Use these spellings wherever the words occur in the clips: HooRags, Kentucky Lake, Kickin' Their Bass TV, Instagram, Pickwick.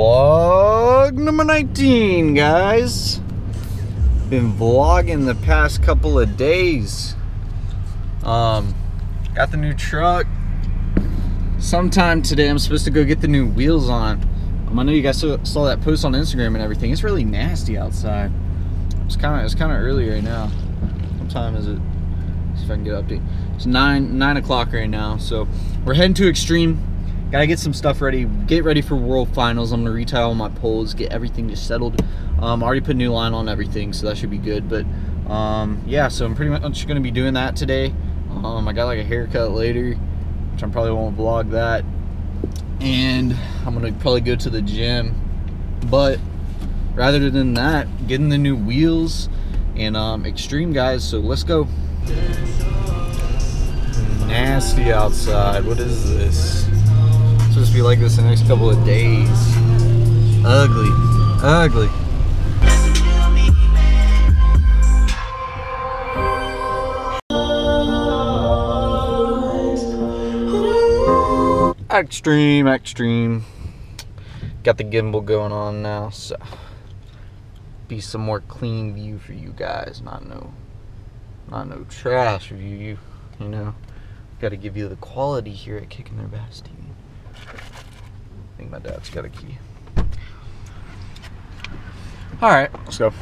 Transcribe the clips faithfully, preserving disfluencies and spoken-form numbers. vlog number nineteen, guys. Been vlogging the past couple of days. Um, got the new truck. Sometime today I'm supposed to go get the new wheels on. Um, I know you guys saw that post on Instagram and everything. It's really nasty outside. It's kind of it's kind of early right now. What time is it? Let's see if I can get an update. It's nine nine o'clock right now. So we're heading to Extreme. Gotta get some stuff ready, get ready for World Finals. I'm gonna retie all my poles, get everything just settled. Um, I already put a new line on everything, so that should be good. But um, yeah, so I'm pretty much gonna be doing that today. Um, I got like a haircut later, which I probably won't vlog that. And I'm gonna probably go to the gym. But rather than that, getting the new wheels and um, Extreme, guys, so let's go. Nasty outside, what is this? It's supposed to be like this the next couple of days. Ugly, ugly. Extreme, extreme. Got the gimbal going on now, so be some more clean view for you guys. Not no, not no trash view. You, you know, got to give you the quality here at Kickin' Their Bass T V. I think my dad's got a key. All right, let's go.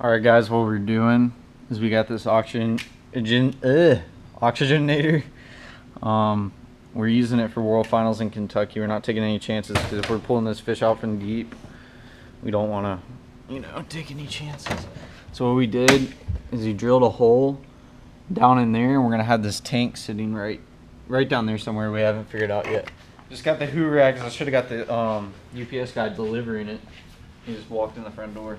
Alright guys, what we're doing is we got this oxygen, uh, oxygenator. Um, we're using it for World Finals in Kentucky. We're not taking any chances because if we're pulling this fish out from deep, we don't want to, you know, take any chances. So what we did is we drilled a hole down in there, and we're going to have this tank sitting right right down there somewhere we haven't figured out yet. Just got the HooRags. I should have got the um, U P S guy delivering it. He just walked in the front door.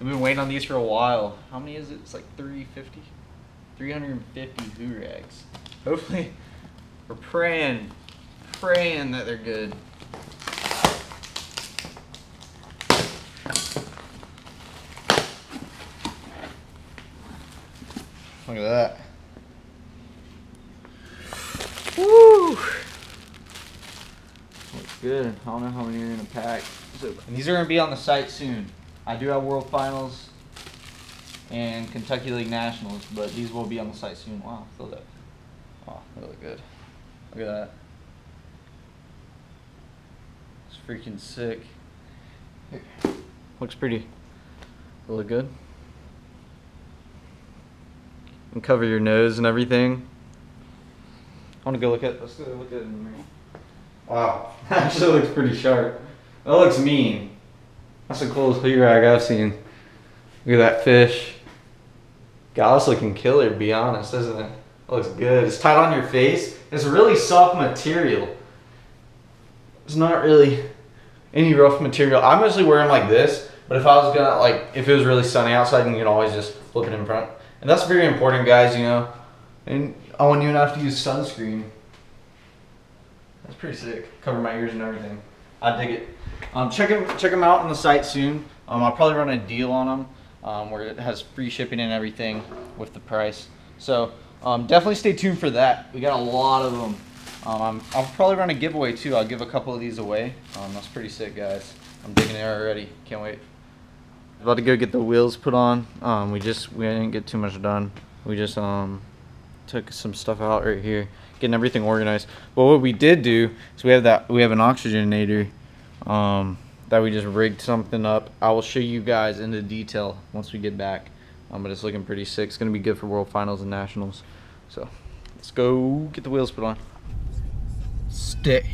We've been waiting on these for a while. How many is it? It's like three fifty? three hundred fifty HooRags. Hopefully, we're praying, praying that they're good. Look at that. Woo! Looks good. I don't know how many are in a pack. And these are going to be on the site soon. I do have World Finals and Kentucky Lake Nationals, but these will be on the site soon. Wow, I feel that. Oh, they look good. Look at that. It's freaking sick. Here. Looks pretty. They look good. And cover your nose and everything. I want to go look at. Let's go look at it in the mirror. Wow, that actually looks pretty sharp. That looks mean. That's the coolest HooRag I've seen. Look at that fish. God, this looking killer, to be honest, isn't it? It looks good. It's tight on your face. It's really soft material. It's not really any rough material. I mostly wear them like this, but if I was gonna, like, if it was really sunny outside, you can always just flip it in front. And that's very important, guys, you know. And I want you not to have to use sunscreen. That's pretty sick. Cover my ears and everything. I dig it. Um, check them, check them out on the site soon. Um, I'll probably run a deal on them um, where it has free shipping and everything with the price. So um, definitely stay tuned for that. We got a lot of them. Um, I'll probably run a giveaway too. I'll give a couple of these away. Um, that's pretty sick, guys. I'm digging it already. Can't wait. About to go get the wheels put on. Um, we just we didn't get too much done. We just um, took some stuff out right here, getting everything organized. But what we did do is we have that we have an oxygenator. Um, that we just rigged something up. I will show you guys into detail once we get back, um, but it's looking pretty sick. It's going to be good for World Finals and Nationals. So let's go get the wheels put on. Stay.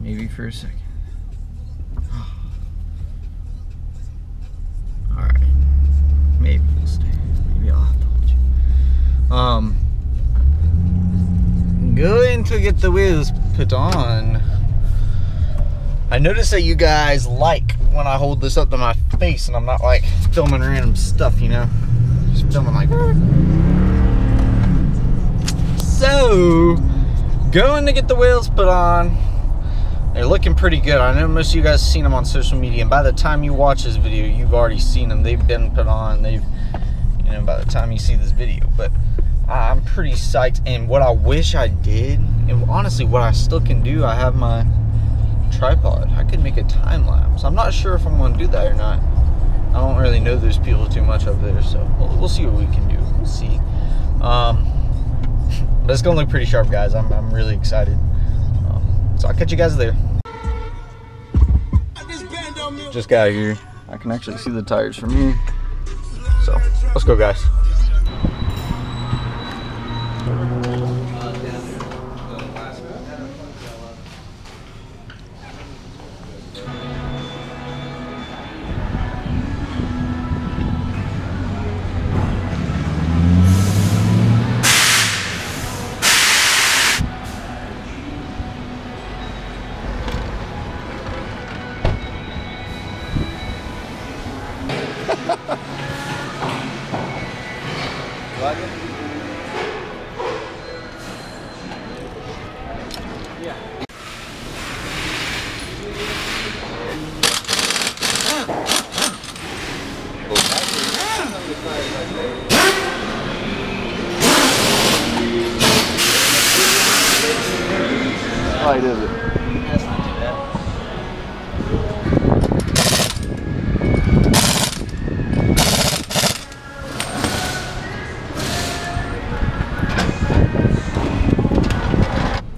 Maybe for a second. Alright. Maybe we'll stay. Maybe I'll have to hold you. Um, going to get the wheels put on. I noticed that you guys like when I hold this up to my face and I'm not like filming random stuff, you know? Just filming like... So, going to get the wheels put on. They're looking pretty good. I know most of you guys have seen them on social media, and by the time you watch this video, you've already seen them. They've been put on. They've, you know, by the time you see this video, but I'm pretty psyched. And what I wish I did, and honestly, what I still can do, I have my tripod. I could make a time lapse. I'm not sure if I'm going to do that or not. I don't really know those people too much up there, so we'll, we'll see what we can do. We'll see. Um, but it's going to look pretty sharp, guys. I'm, I'm really excited. Um, so I'll catch you guys later. Just got here. I can actually see the tires from here. So let's go, guys. Why does it? That's not too bad.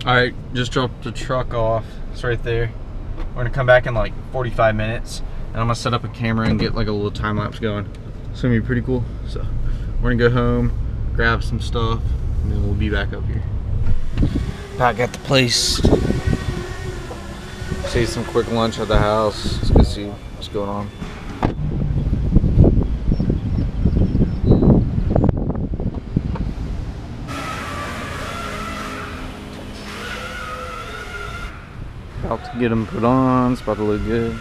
Alright, just dropped the truck off. It's right there. We're gonna come back in like forty-five minutes and I'm gonna set up a camera and get like a little time lapse going. It's gonna be pretty cool. So we're gonna go home, grab some stuff, and then we'll be back up here. I got the place. Let's eat some quick lunch at the house. Let's go see what's going on. About to get them put on. It's about to look good.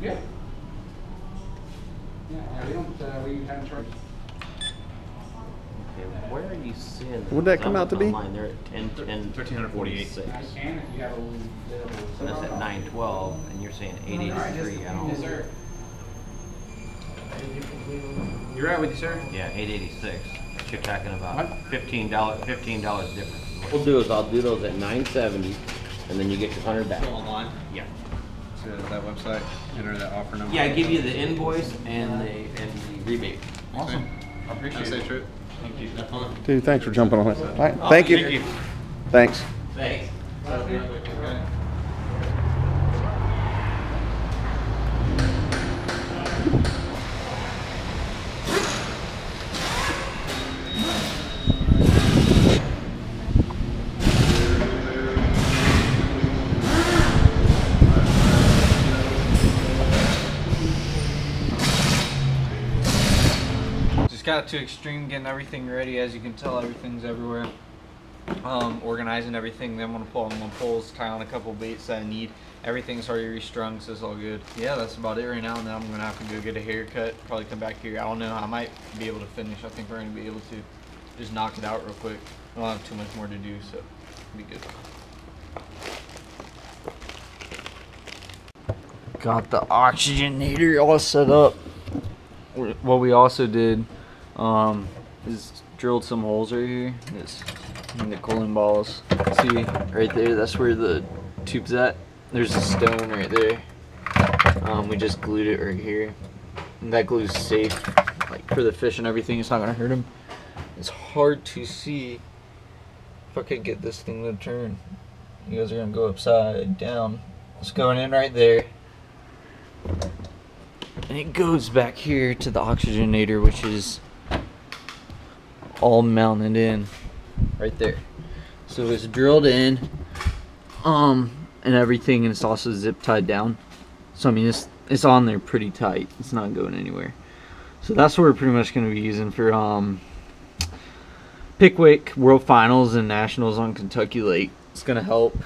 Yeah. Yeah, yeah, we don't, uh, we haven't charged. Okay, where are you seeing that? What'd that come out to be? Online, they're at ten, ten, thirteen forty-eight. So that's at nine twelve, and you're saying eight eighty-three. I don't know. You're right with you, sir? Yeah, eight eighty-six. You're talking about fifteen dollars, fifteen dollars difference. What we'll do is I'll do those at nine seventy, and then you get your one hundred back. So online? Yeah. That website, enter that offer number. Yeah, I give you the invoice and the and the rebate. Awesome. I appreciate it. Trip. Thank you. Dude, thanks for jumping on it. All right. Oh, thank, you. thank you. Thanks. Thanks. Thanks. Got to Extreme, getting everything ready. As you can tell, everything's everywhere. um, organizing everything. Then I'm gonna pull on my poles, tie on a couple beats that I need. Everything's already restrung, so it's all good. Yeah, that's about it right now. And then I'm gonna have to go get a haircut, probably come back here. I don't know, I might be able to finish. I think we're gonna be able to just knock it out real quick. I don't have too much more to do, so it'll be good. Got the oxygenator all set up. What we also did um, is drilled some holes right here. It's in the cooling balls. See right there, that's where the tube's at. There's a stone right there. Um, we just glued it right here. And that glue's safe, like for the fish and everything. It's not gonna hurt them. It's hard to see. If I could get this thing to turn, you guys are gonna go upside down. It's going in right there. And it goes back here to the oxygenator, which is all mounted in right there. So it's drilled in um, and everything, and it's also zip tied down. So I mean, it's, it's on there pretty tight. It's not going anywhere. So that's what we're pretty much going to be using for um, Pickwick World Finals and Nationals on Kentucky Lake. It's going to help,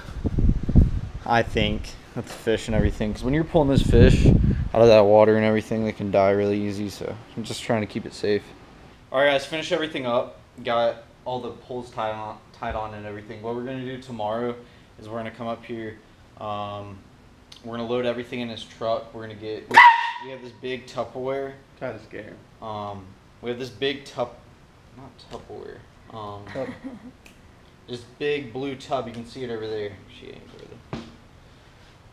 I think, with the fish and everything. Because when you're pulling those fish out of that water and everything, they can die really easy, so I'm just trying to keep it safe. Alright guys, finished everything up, got all the poles tied on tied on and everything. What we're going to do tomorrow is we're going to come up here, um, we're going to load everything in this truck. We're going to get, we, we have this big Tupperware, kind of scary, um, we have this big tup, not Tupperware, um, tub. This big blue tub, you can see it over there, she ain't over there.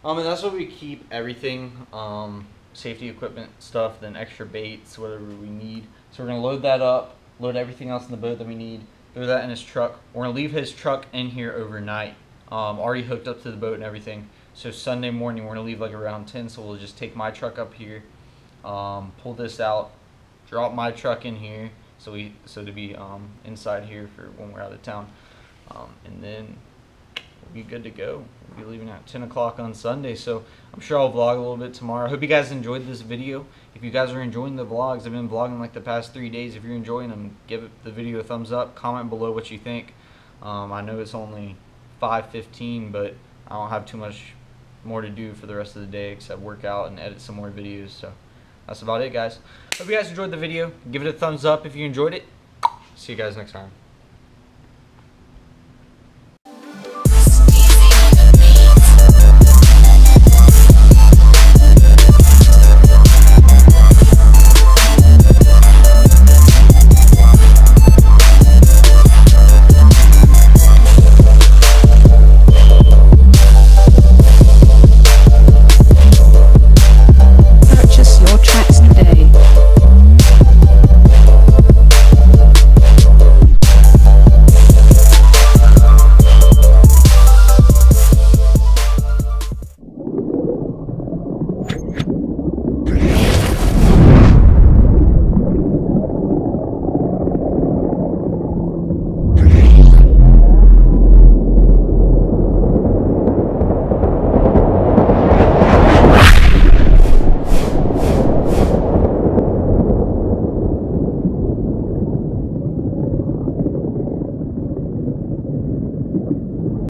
Um, and that's what we keep everything, um, safety equipment stuff, then extra baits, whatever we need. So we're going to load that up, load everything else in the boat that we need, throw that in his truck. We're going to leave his truck in here overnight, um, already hooked up to the boat and everything. So Sunday morning, we're going to leave like around ten, so we'll just take my truck up here, um, pull this out, drop my truck in here, so we so to be um, inside here for when we're out of town, um, and then be good to go. We'll be leaving at ten o'clock on Sunday, so I'm sure I'll vlog a little bit tomorrow. I hope you guys enjoyed this video. If you guys are enjoying the vlogs, I've been vlogging like the past three days. If you're enjoying them, give the video a thumbs up. Comment below what you think. Um, I know it's only five fifteen, but I don't have too much more to do for the rest of the day except work out and edit some more videos. So that's about it, guys. Hope you guys enjoyed the video. Give it a thumbs up if you enjoyed it. See you guys next time.